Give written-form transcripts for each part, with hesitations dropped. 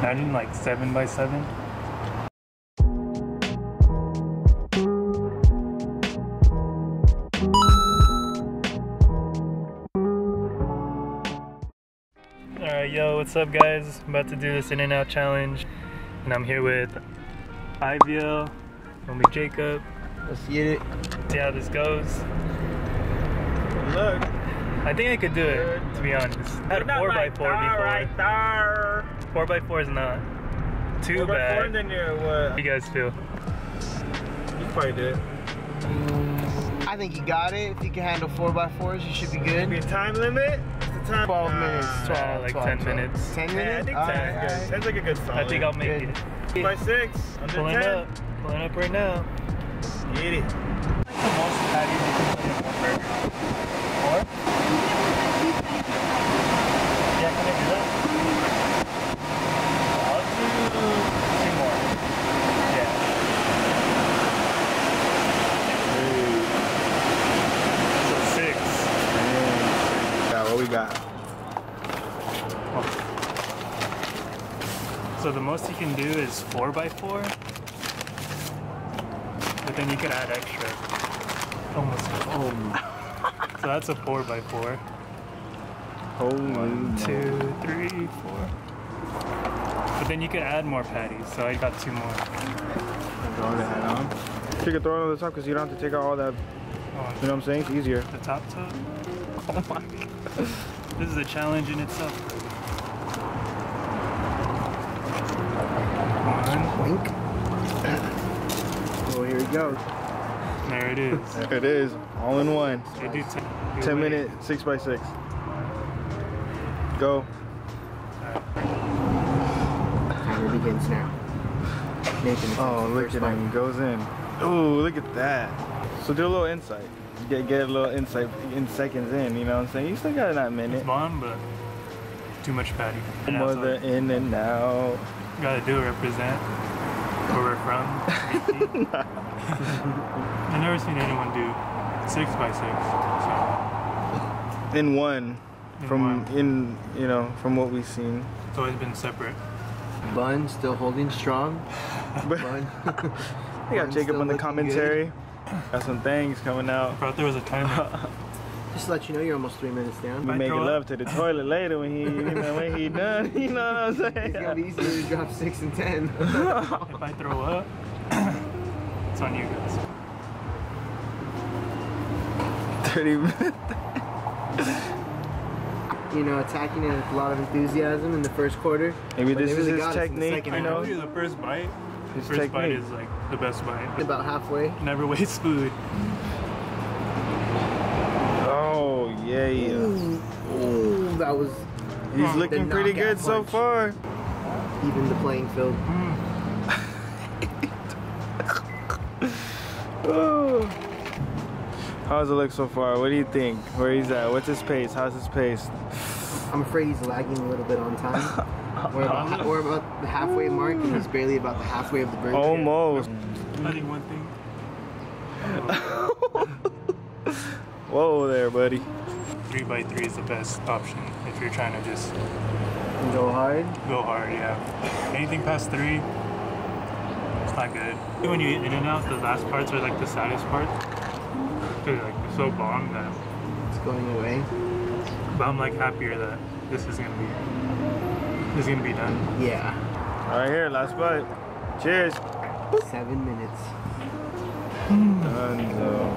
Imagine like 7 by 7. Alright, yo, what's up guys? I'm about to do this In-N-Out challenge, and I'm here with Iviel, homie Jacob. Let's get it. See how this goes. Good luck. I think I could do it, to be honest. I had a 4x4 before. Right there. 4x4 is not too bad. 4x4 and then you're what? How do you guys feel? You probably did. I think you got it. If you can handle 4x4s, you should be good. Be a time limit? What's the time? 12 minutes. 12, like 12, 10 12. Minutes. 10 minutes? Yeah, I think 10 is good. 10's like a good solid. I think I'll make it. 6x6. Under pulling 10. Up. Pulling up right now. Get it. So the most you can do is 4x4, but then you could add extra. Almost. Oh. So that's a 4x4. Oh, 1, 2, 3, 4. But then you could add more patties. So I got 2 more. Throw the hat on. You can throw it on the top because you don't have to take out all that. You know what I'm saying? It's easier. The top top. Oh my god. This is a challenge in itself. Wink. Oh, here it goes. There it is. There it is. All in one. They do 10 minute 6x6. Go. Time it begins now. Nathan. Oh, look at him. Goes in. Oh, look at that. So do a little insight. Get a little insight in seconds in, you know what I'm saying? You still got that minute. It's bomb, but too much patty. Mother in and out. Gotta do represent where we're from. I've never seen anyone do 6x6. So. In one. You know, from what we've seen. It's always been separate. Bun still holding strong. Bun. We got Jacob on the commentary. Good. Got some things coming out. I thought there was a timer. Just to let you know, you're almost 3 minutes down. We making love to the toilet later when he, you know, when he done. You know what I'm saying? It's gonna be easier to drop 6 and 10. If I throw up, it's on you guys. 30 minutes. You know, attacking it with a lot of enthusiasm in the first quarter. Maybe this is his technique. I know the first bite. His first bite is like the best bite. About halfway. Never waste food. Oh yeah, yeah. Ooh, ooh, that was. He's looking pretty good punch. So far. Even the playing field. Oh. How's it look so far? What do you think? Where he's at? What's his pace? How's his pace? I'm afraid he's lagging a little bit on time. We're about the halfway mark, and he's barely about the halfway of the burger. Almost. I think one thing. Whoa there, buddy. 3x3 is the best option if you're trying to just go hard. Go hard, yeah. Anything past 3, it's not good. When you eat In-N-Out, the last parts are like the saddest parts. They're like so bomb that it's going away. But I'm like happier that this is gonna be. It's gonna be done. Yeah. All right, here, last bite. Cheers. 7 minutes. Done, though.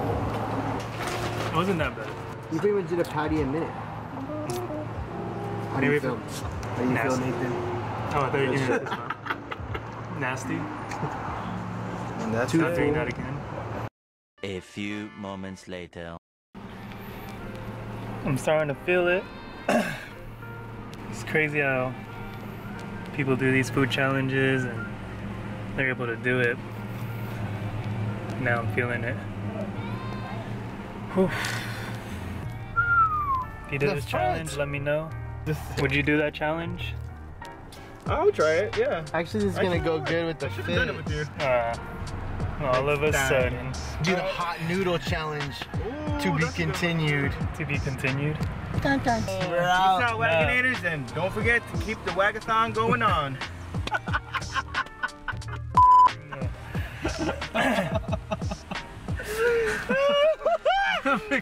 It wasn't that bad. You pretty much did a patty a minute. How do you feel? How do you feel, Nathan? Oh, I thought you were doing this one. Nasty. And that's not doing that again. A few moments later. I'm starting to feel it. It's crazy how people do these food challenges and they're able to do it. Now I'm feeling it. Whew. If you did this challenge, let me know. Would you do that challenge? I'll try it, yeah. Actually, this is gonna go good with the fish. I should've done it with you. All of a sudden. Do the hot noodle challenge. Ooh, to be continued. To be continued. Dun, dun. We're out, Wagonators, and don't forget to keep the Wagathon going on.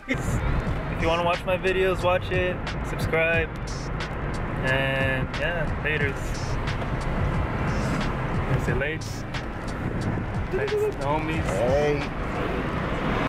If you want to watch my videos, watch it, subscribe, and yeah, laters. Is it late? Thanks, homies. Hey.